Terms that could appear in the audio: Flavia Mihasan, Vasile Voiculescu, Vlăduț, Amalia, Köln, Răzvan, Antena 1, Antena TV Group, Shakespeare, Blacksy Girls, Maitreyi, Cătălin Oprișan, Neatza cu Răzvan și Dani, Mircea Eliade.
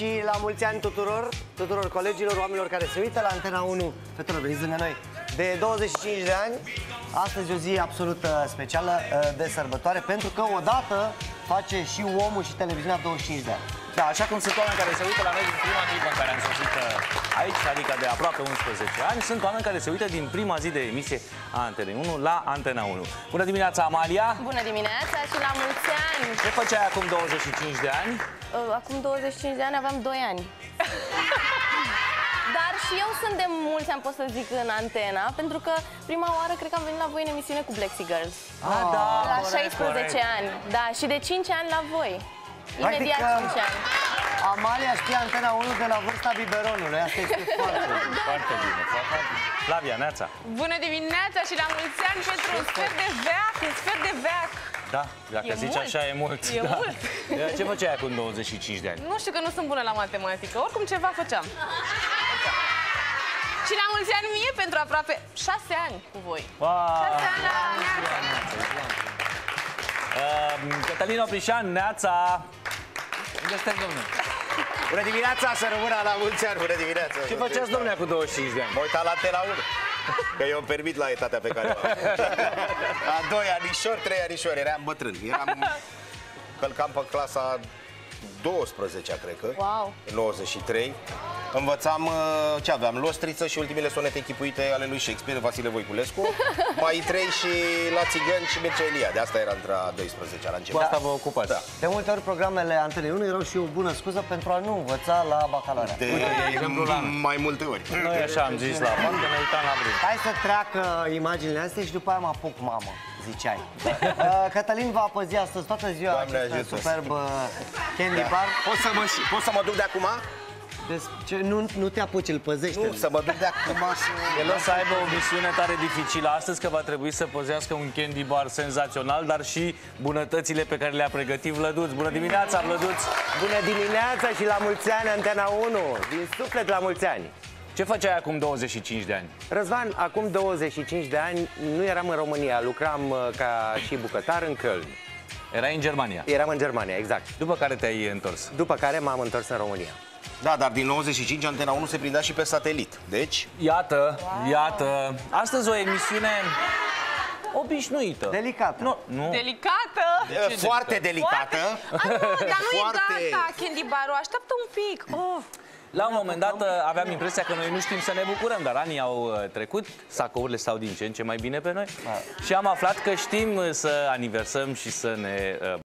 și la mulți ani tuturor colegilor, oamenilor care se uită la Antena 1. Fetelor, veniți lângă noi. De 25 de ani, astăzi e o zi absolut specială de sărbătoare, pentru că odată face și omul și televiziunea 25 de ani. Da, așa cum sunt oameni care se uită la noi din prima clipă în care am sosit aici, adică de aproape 11 ani, sunt oameni care se uită din prima zi de emisie a Antena 1 la Antena 1. Bună dimineața, Amalia! Bună dimineața și la mulți ani! Ce făceai acum 25 de ani? Acum 25 de ani aveam 2 ani. Dar și eu sunt de mulți ani, pot să zic, în antena, pentru că prima oară cred că am venit la voi în emisiune cu Blacksy Girls. Ah, da, la corect, 16 corect. Ani. Da, și de 5 ani la voi. Imediat 5 ani. Amalia știe Antena 1 de la vârsta biberonului. Asta este foarte, foarte bine. Flavia, Neatza. Bună dimineața și la mulți ani pentru un sfert de veac, un sfert de veac. Da, dacă e zici mult. Așa e mult. E da. Mult. Ce făceai acum 25 de ani? Nu știu, că nu sunt bună la matematică. Oricum ceva făceam. Și la mulți ani mie pentru aproape 6 ani cu voi. Cătălin Oprișan, Neatza. Unde suntem, domnule? Bună dimineața, să rămână la mulți ani. Bună dimineața. Ce faceți, domnule, cu 25 de ani? Mă uita la Antena 1. Că eu îmi permit la etatea pe care o am. A 2 anișor, 3 anișor, eram bătrân. Călcam pe clasa 12-a, cred că, wow. 93. Învățam, ce aveam, Lostriță și ultimele sonete închipuite ale lui Shakespeare, Vasile Voiculescu, Maitreyi și La Țigani și Mircea Eliade. Asta era între a 12-a, la început. Asta vă ocupați. Da. De multe ori programele Antenei 1 erau și o bună scuză pentru a nu învăța la bacalarea. De exemplu, la mai multe ori. Noi așa am zis la bancă, ne uitam la brâu. Hai să treacă imaginile astea și după aia mă apuc, mamă. Ziceai. Cătălin va păzi astăzi toată ziua acest superb candy bar. Poți să mă duc de acum? Deci, nu te apuci, îl păzește. Nu, să mă duc de acum și... El o să aibă o misiune tare dificilă astăzi, că va trebui să păzească un candy bar senzațional, dar și bunătățile pe care le-a pregătit Vlăduț. Bună dimineața, Vlăduț! Bună dimineața și la mulți ani, Antena 1! Din suflet la mulți ani! Ce făceai acum 25 de ani? Răzvan, acum 25 de ani nu eram în România, lucram ca și bucătar în Köln. Erai în Germania? Eram în Germania, exact. După care te-ai întors? După care m-am întors în România. Da, dar din 95 Antena 1 se prindea și pe satelit, deci... Iată, wow. Iată, astăzi o emisiune... obișnuită. Delicată. Nu, nu. Delicată? Foarte delicată. Foarte... A, nu, dar nu foarte... e gata, candy bar-ul, așteaptă un pic. Oh. La un moment dat aveam impresia că noi nu știm să ne bucurăm, dar anii au trecut, sacourile stau din ce în ce mai bine pe noi și am aflat că știm să aniversăm și să ne